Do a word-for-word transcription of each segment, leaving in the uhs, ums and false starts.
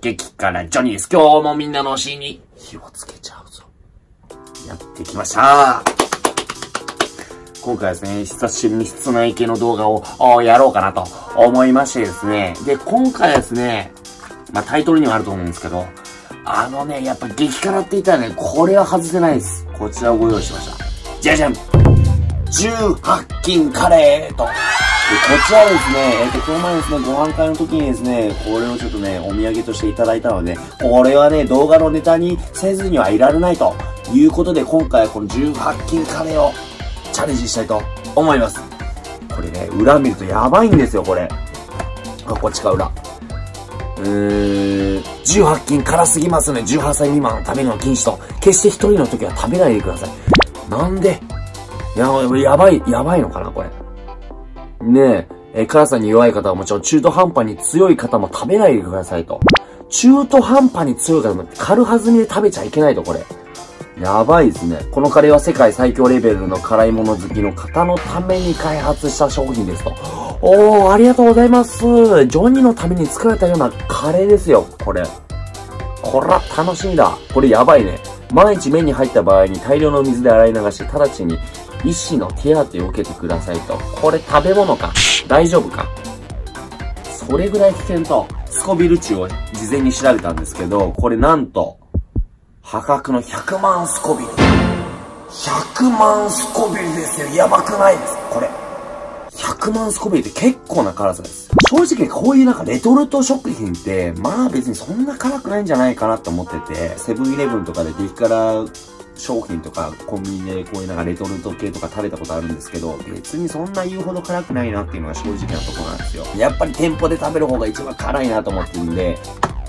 激辛ジョニーです。今日もみんなのお尻に火をつけちゃうぞ。やってきました。今回ですね、久しぶりに室内系の動画をやろうかなと思いましてですね。で、今回ですね、まあ、タイトルにはあると思うんですけど、あのね、やっぱ激辛って言ったらね、これは外せないです。こちらをご用意しました。じゃじゃん！ じゅうはち 禁カレーと。でこちらですね、えっと、この前ですね、ご飯会の時にですね、これをちょっとね、お土産としていただいたので、これはね、動画のネタにせずにはいられないということで、今回はこのじゅうはち禁カレーをチャレンジしたいと思います。これね、裏見るとやばいんですよ、これ。あ、こっちか、裏。うーん、じゅうはち禁辛すぎますね、じゅうはっさい未満食べるの禁止と。決して一人の時は食べないでください。なんでや、やばい、やばいのかな、これ。ねえ、え、辛さに弱い方はもちろん、中途半端に強い方も食べないでくださいと。中途半端に強い方も、軽はずみで食べちゃいけないと、これ。やばいですね。このカレーは世界最強レベルの辛いもの好きの方のために開発した商品ですと。おー、ありがとうございます。ジョニーのために作られたようなカレーですよ、これ。こら、楽しみだ。これやばいね。万一目に入った場合に大量の水で洗い流して、直ちに医師の手当てを受けてくださいと。これ食べ物か大丈夫かそれぐらい危険と、スコビル値を事前に調べたんですけど、これなんと、破格のひゃくまんスコビル。ひゃくまんスコビルですよ。やばくないですこれ。ひゃくまんスコビルって結構な辛さです。正直こういうなんかレトルト食品って、まあ別にそんな辛くないんじゃないかなと思ってて、セブンイレブンとかで激辛、商品とかコンビニでこういうなんかレトルト系とか食べたことあるんですけど、別にそんな言うほど辛くないなっていうのが正直なところなんですよ。やっぱり店舗で食べる方が一番辛いなと思ってるんで、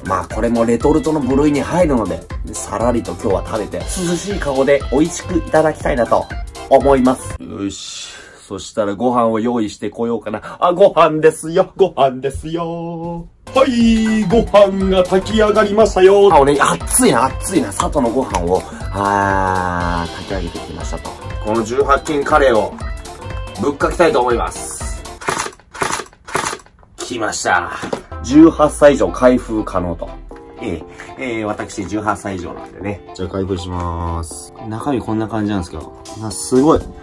まあこれもレトルトの部類に入るので、さらりと今日は食べて、涼しい顔で美味しくいただきたいなと思います。よし。そしたらご飯を用意してこようかな。あ、ご飯ですよ。ご飯ですよ。はい、ご飯が炊き上がりましたよ。あ、俺、熱いな、熱いな。里のご飯を、あー、炊き上げてきましたと。このじゅうはち禁カレーを、ぶっかけたいと思います。来ました。じゅうはっさい以上開封可能と。ええ、ええ、私じゅうはっさい以上なんでね。じゃあ開封しまーす。中身こんな感じなんですけど。あ、すごい。う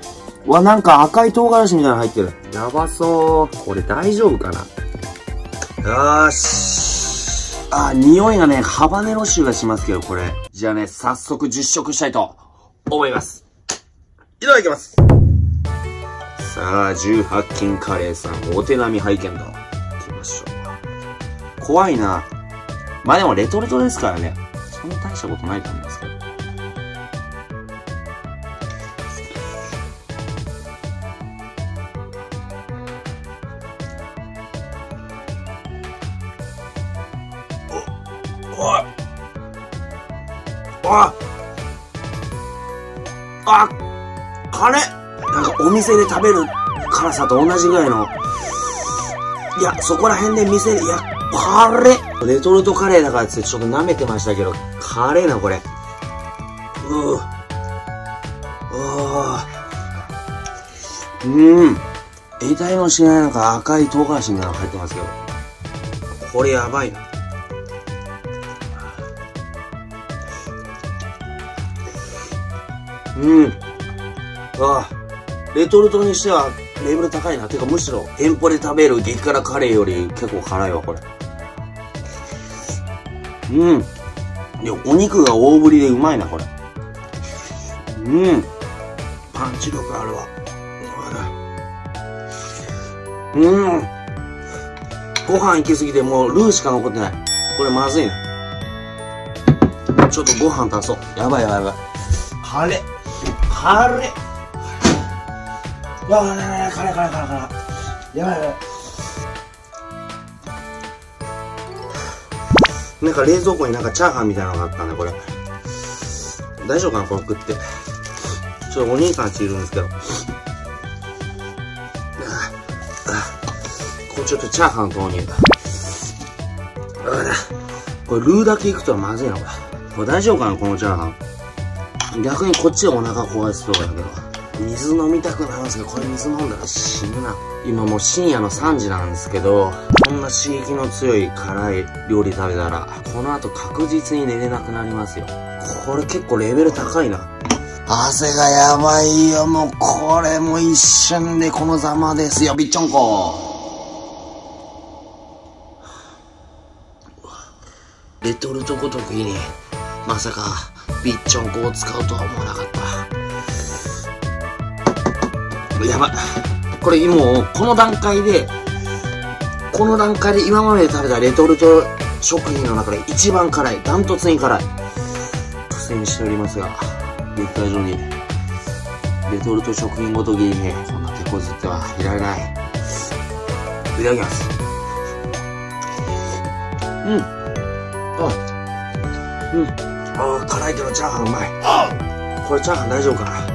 わ、なんか赤い唐辛子みたいなの入ってる。やばそう。これ大丈夫かな？よーし。あ、匂いがね、ハバネロ臭がしますけど、これ。じゃあね、早速実食したいと思います。いただきます。さあ、じゅうはち禁カレーさん、お手並み拝見と。行きましょう。怖いな。まあでもレトルトですからね。そんな大したことないと思いますけど。ああカレーなんかお店で食べる辛さと同じぐらいの。いや、そこら辺で店で、いや、カレーレトルトカレーだからってちょっと舐めてましたけど、カレーな、これ。うー。うー。うん。得体の知れないなんか赤い唐辛子みたいなの入ってますけど。これやばいな。うん。ああ、レトルトにしてはレベル高いな。てかむしろ店舗で食べる激辛カレーより結構辛いわ、これ。うん。いや、お肉が大ぶりでうまいな、これ。うん。パンチ力あるわ。うん。ご飯行き過ぎてもうルーしか残ってない。これまずいな。ちょっとご飯足そう。やばいやばいやばい。カレー。カレー。わあ、カレーカレーカレーカレー。やばいやばい。なんか冷蔵庫になんかチャーハンみたいなのがあったんで、これ。大丈夫かな、これ食って。ちょっとお兄さんちいるんですけど。これちょっとチャーハン投入。これルーだけいくとはまずいな、これ。これ大丈夫かな、このチャーハン。逆にこっちはお腹壊しそうだけど。水飲みたくなるんですけど、これ水飲んだら死ぬな。今もう深夜のさんじなんですけど、こんな刺激の強い辛い料理食べたら、この後確実に寝れなくなりますよ。これ結構レベル高いな。汗がやばいよ、もうこれも一瞬でこのざまですよ、びっちょんこ。レトルトごときにまさかビッチョンコを使うとは思わなかった。やばい、これもうこの段階でこの段階で今まで食べたレトルト食品の中で一番辛い、ダントツに辛い。苦戦しておりますが、熱帯所にレトルト食品ごときにね、こんな手こずってはいられない。いただきます。うんあ、うん、ああ辛いけどチャーハンうまい。あこれチャーハン大丈夫かな。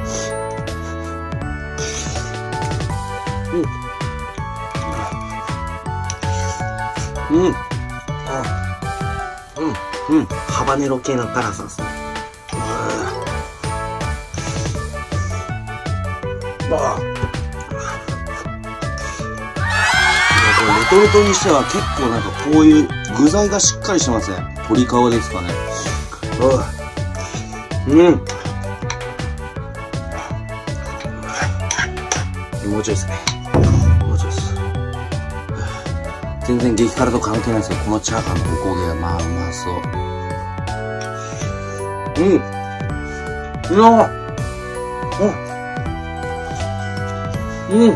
うんうんあうんうんハバネロ系の辛さですね。ああレトルトにしては結構なんかこういう具材がしっかりしてますね。鶏皮ですかね。うんもうちょいですね、もうちょいです。全然激辛と関係ないですけど、このチャーハンのおこげがまあうまそう。うんうわうんうん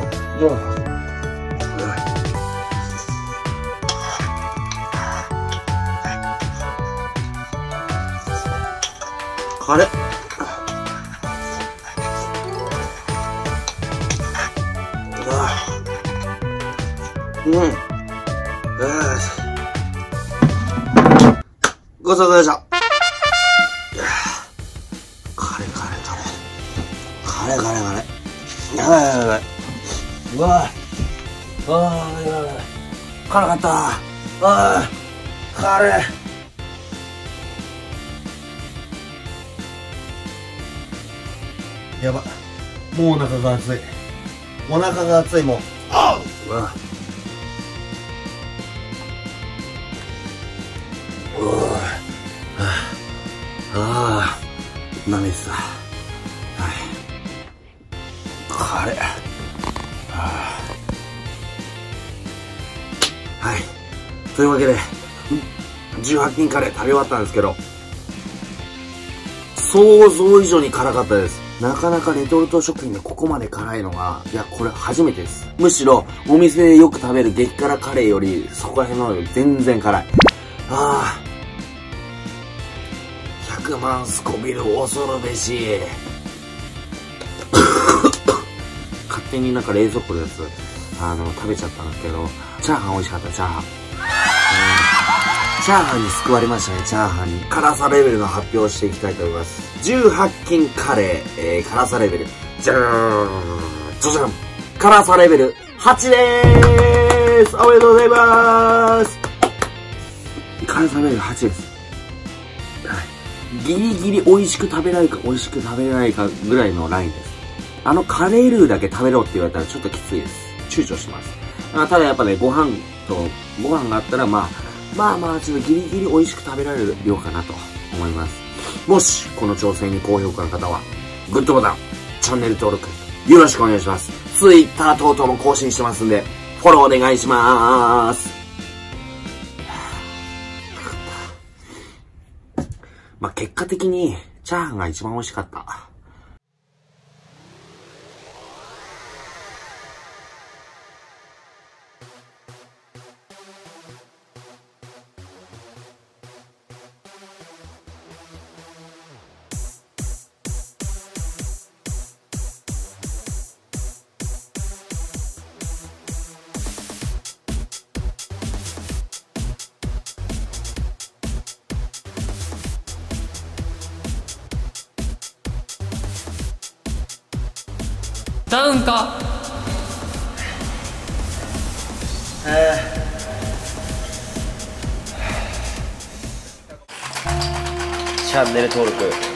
あれうんうんごちそうさまでした。カレカレカレカレカレカレやばいやばいやばいうわああやばいやばい辛かった。ああカレーやば、もうお腹が熱い、お腹が熱いもう。あうわうわああなめてた。はいカレーはいというわけでじゅうはちきんカレー食べ終わったんですけど、想像以上に辛かったです。なかなかレトルト食品でここまで辛いのが、いや、これ初めてです。むしろ、お店でよく食べる激辛カレーより、そこら辺のより全然辛い。ああ。ひゃくまんスコビル恐るべし。勝手になんか冷蔵庫のやつ、あの、食べちゃったんですけど、チャーハン美味しかった、チャーハン。チャーハンに救われましたね、チャーハンに。辛さレベルの発表をしていきたいと思います。じゅうはちきんカレー、えー、辛さレベル、じゃーん、じゃじゃん、辛さレベルはちでーす。おめでとうございまーす。辛さレベルはちです。はい。ギリギリ美味しく食べないか美味しく食べないかぐらいのラインです。あのカレールーだけ食べろって言われたらちょっときついです。躊躇します。あただやっぱね、ご飯と、ご飯があったらまあ、まあまあ、ちょっとギリギリ美味しく食べられる量かなと思います。もし、この挑戦に高評価の方は、グッドボタン、チャンネル登録、よろしくお願いします。Twitter 等々も更新してますんで、フォローお願いしまーす。まあ、結果的に、チャーハンが一番美味しかった。ダウンか、えー、チャンネル登録